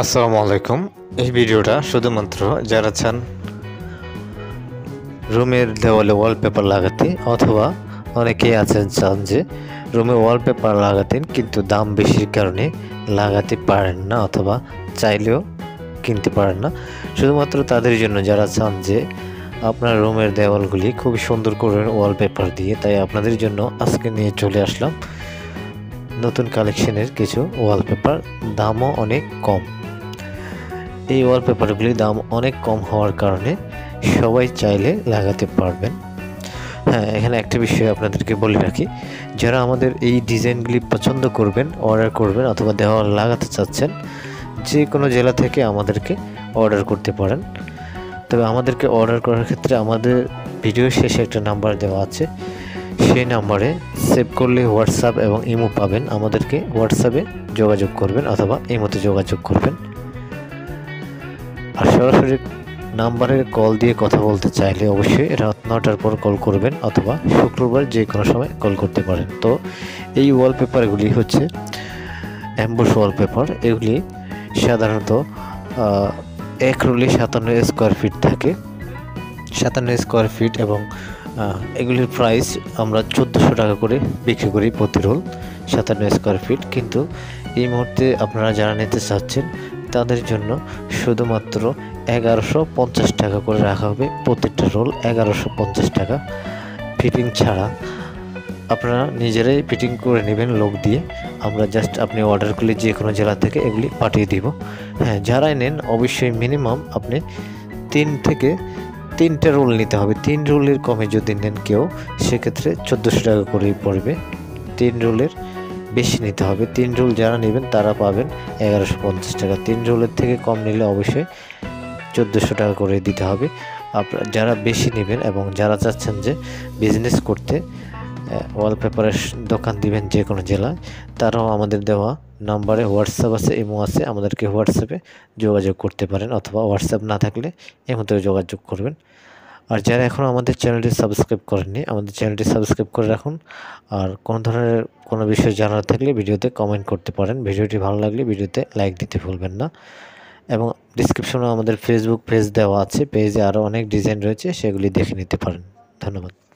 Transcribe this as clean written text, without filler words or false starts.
আসসালামু আলাইকুম। এই ভিডিওটা শুধুমাত্র যারা চান রুমের দেওয়ালে ওয়ালপেপার লাগাতে, অথবা অনেকেই আছেন চান যে রুমে ওয়ালপেপার লাগাতেন কিন্তু দাম বেশির কারণে লাগাতে পারেন না অথবা চাইলেও কিনতে পারেন না, শুধুমাত্র তাদের জন্য যারা চান যে আপনার রুমের দেওয়ালগুলি খুব সুন্দর করে ওয়ালপেপার দিয়ে। তাই আপনাদের জন্য আজকে নিয়ে চলে আসলাম নতুন কালেকশনের কিছু ওয়ালপেপার, দামও অনেক কম। এই ওয়ালপেপারগুলির দাম অনেক কম হওয়ার কারণে সবাই চাইলে লাগাতে পারবেন। হ্যাঁ, এখানে একটা বিষয় আপনাদেরকে বলে রাখি, যারা আমাদের এই ডিজাইনগুলি পছন্দ করবেন, অর্ডার করবেন অথবা দেওয়াল লাগাতে চাচ্ছেন, যে কোনো জেলা থেকে আমাদেরকে অর্ডার করতে পারেন। তবে আমাদেরকে অর্ডার করার ক্ষেত্রে আমাদের ভিডিও শেষে একটা নাম্বার দেওয়া আছে, সেই নাম্বারে সেভ করলে হোয়াটসঅ্যাপ এবং ইমো পাবেন। আমাদেরকে হোয়াটসঅ্যাপে যোগাযোগ করবেন অথবা ইমোতে যোগাযোগ করবেন। আর সরাসরি নাম্বারে কল দিয়ে কথা বলতে চাইলে অবশ্যই রাত 9টার পর কল করবেন অথবা শুক্রবার যে কোনো সময় কল করতে পারেন। তো এই ওয়ালপেপারগুলি হচ্ছে অ্যাম্বুশ ওয়ালপেপার। এগুলি সাধারণত এক রোলে 57 স্কোয়ার ফিট থাকে, 57 স্কোয়ার ফিট, এবং এগুলির প্রাইস আমরা 1400 টাকা করে বিক্রি করি প্রতি রোল 57 স্কোয়ার ফিট। কিন্তু এই মুহূর্তে আপনারা যারা নিতে চাচ্ছেন তাদের জন্য শুধুমাত্র 1150 টাকা করে রাখা হবে প্রতিটা রোল, 1150 টাকা ফিটিং ছাড়া। আপনারা নিজেরাই ফিটিং করে নেবেন লোক দিয়ে, আমরা জাস্ট আপনি অর্ডার করলে যে কোনো জেলা থেকে এগুলি পাঠিয়ে দিব। হ্যাঁ, যারাই নেন অবশ্যই মিনিমাম আপনি তিনটা রোল নিতে হবে। 3 রোলের কমে যদি নেন কেউ, সেক্ষেত্রে 1400 টাকা করেই পড়বে। 3 রোলের বেশি নিতে হবে, 3 রোল যারা নেবেন তারা পাবেন 1150 টাকা। 3 রোলের থেকে কম নিলে অবশ্যই 1400 টাকা করে দিতে হবে। আপনারা যারা বেশি নেবেন এবং যারা চাচ্ছেন যে বিজনেস করতে ওয়ালপেপারের দোকান দিবেন যে কোনো জেলায়, তারাও আমাদের দেওয়া নাম্বারে হোয়াটসঅ্যাপ আছে, ইমো আছে, আমাদেরকে হোয়াটসঅ্যাপে যোগাযোগ করতে পারেন অথবা হোয়াটসঅ্যাপ না থাকলে ইমোতেও যোগাযোগ করবেন। আর যারা এখনও আমাদের চ্যানেলটি সাবস্ক্রাইব করেননি, আমাদের চ্যানেলটি সাবস্ক্রাইব করে রাখুন। আর কোনো ধরনের কোনো বিষয় জানার থাকলে ভিডিওতে কমেন্ট করতে পারেন। ভিডিওটি ভালো লাগলে ভিডিওতে লাইক দিতে ভুলবেন না। এবং ডিসক্রিপশনে আমাদের ফেসবুক পেজ দেওয়া আছে, পেজে আরও অনেক ডিজাইন রয়েছে, সেগুলি দেখে নিতে পারেন। ধন্যবাদ।